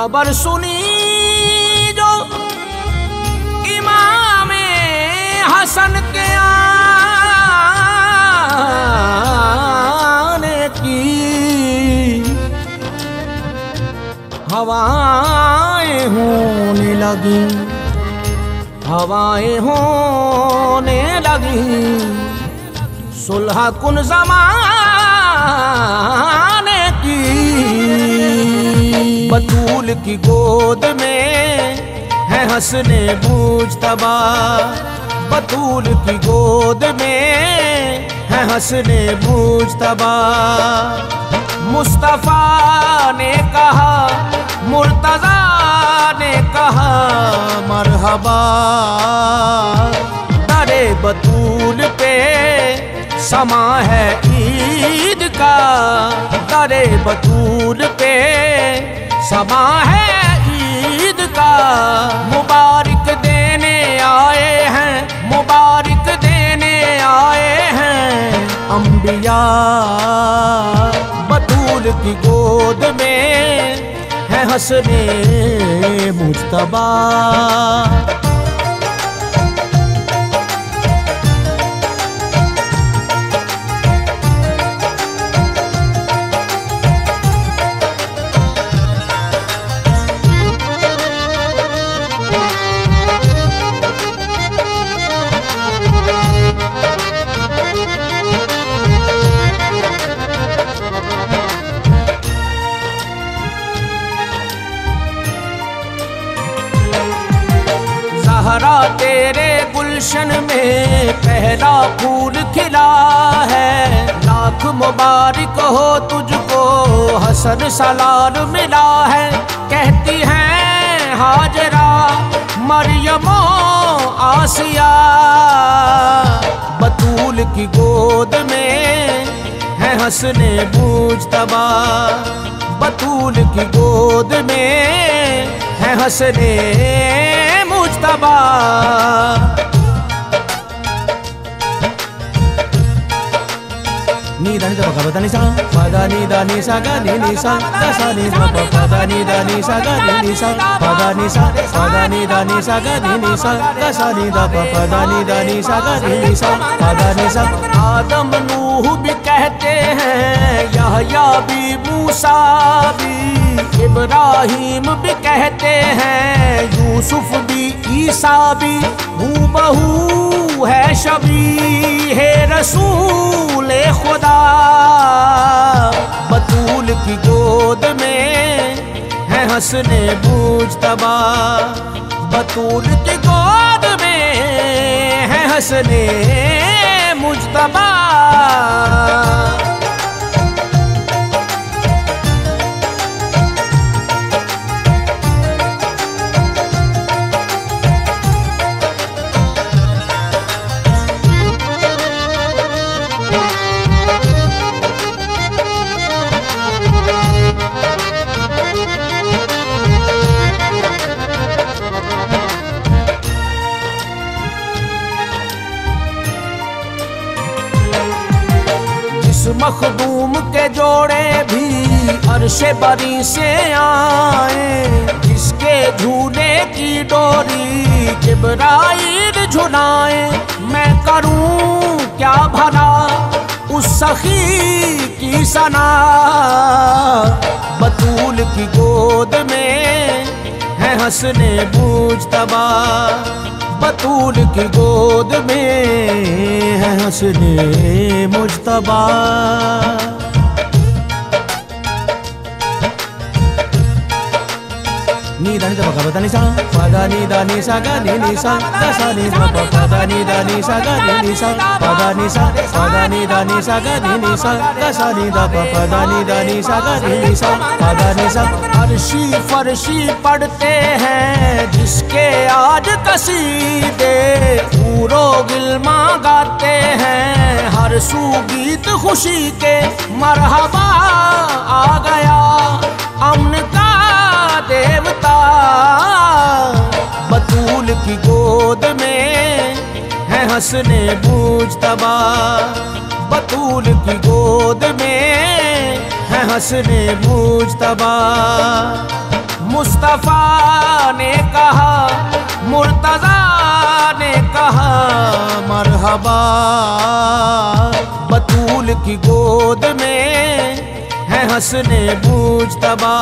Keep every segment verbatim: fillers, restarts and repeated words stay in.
खबर सुनी जो इमाम हसन के आने की, हवाएं होने लगी, हवाएं होने लगी, सुलह कुन ज़माने की। बतूल की गोद में है हसन-ए-मुज्तबा, बतूल की गोद में है हसन-ए-मुज्तबा। मुस्तफ़ा ने कहा, मुर्तज़ा ने कहा मरहबा। दरे बतूल पे समा है ईद का, दरे बतूल पे समा है ईद का। मुबारक देने आए हैं, मुबारक देने आए हैं अंबिया। बतूल की गोद में है हसन-ए-मुज्तबा। ज़हरा तेरे गुलशन में पहला फूल खिला है, लाख मुबारक हो तुझको हसन सलाल मिला है। कहती हैं हाजरा मरियम आसिया, बतूल की गोद में है हसन-ए-मुज्तबा, बतूल की गोद में है हसन-ए-मुज्तबा। नी दानी दा बखा बता निशा फादा नी दानी सागा नी निशा दसा नी बखा फादा नी दानी सागा नी निशा फादा निशा फादा नी दानी सागा नी निशा दसा नी दा बखा दानी दानी सागा नी निशा फादा निशा। आदम नूह भी कहते हैं, यहया भी, मूसा भी, इब्राहिम भी कहते हैं, यूसुफ भी, ईसा भी। हूबहू है शबीह रसूल खुदा। बतूल की गोद में है हसन-ए-मुज्तबा, बतूल की गोद में है हसन-ए-मुज्तबा। मखदूम के जोड़े भी अरशे बरी से आए, जिसके झूले की डोरी इब्राहिम झुलाए। मैं करूं क्या भला उस सखी की सना। बतूल की गोद में है हसन-ए-मुज्तबा, बतूल की गोद में है हसन-ए-मुज्तबा। नी दानी दा बखा बता निशा फादा नी दानी सागा नी निशा दसा नी बखा फादा नी दानी सागा नी निशा फादा निशा फादा नी दानी सागा नी निशा दसा नी दा बखा दानी दानी सागा नी निशा फादा निशा। अर्शी फर्शी पढ़ते हैं जिसके आज कसीदे, पूरो गिलमा गाते हैं हर सू गीत खुशी के। मरहबा आ गया अमन का देवता। बतूल की गोद में है हसन-ए-मुज्तबा, बतूल की गोद में है हसन-ए-मुज्तबा। मुस्तफ़ा ने कहा, मुर्तज़ा ने कहा मरहबा। बतूल की गोद में है हसन-ए-मुज्तबा,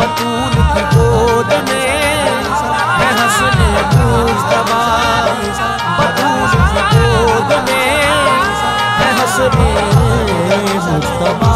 बतूल की गोद में है हसन-ए-मुज्तबा, बतूल की गोद में है हसन-ए-मुज्तबा।